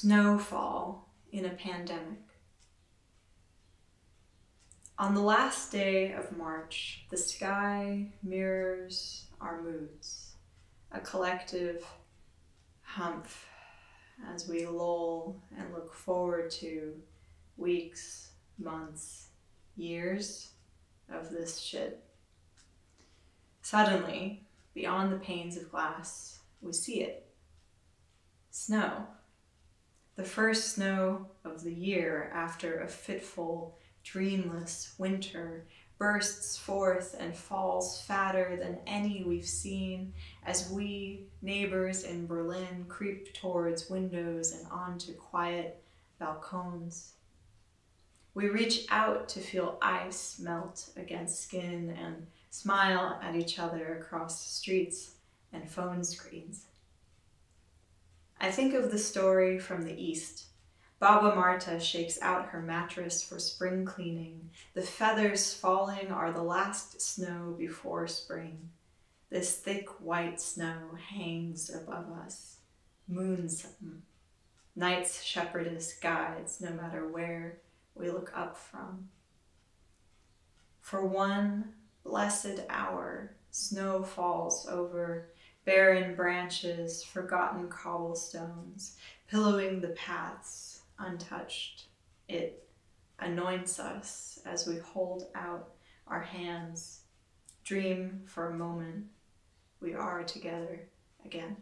snowfall in a pandemic. On the last day of March, the sky mirrors our moods, a collective humph as we lull and look forward to weeks, months, years of this shit. Suddenly, beyond the panes of glass, we see it. Snow. The first snow of the year after a fitful, dreamless winter bursts forth and falls fatter than any we've seen as we, neighbors in Berlin, creep towards windows and onto quiet balcons. We reach out to feel ice melt against skin and smile at each other across streets and phone screens. I think of the story from the East. Baba Marta shakes out her mattress for spring cleaning. The feathers falling are the last snow before spring. This thick white snow hangs above us, moonsome. Night's shepherdess guides no matter where we look up from. For one blessed hour, snow falls over barren branches, forgotten cobblestones, pillowing the paths. Untouched, it anoints us as we hold out our hands, dream for a moment we are together again.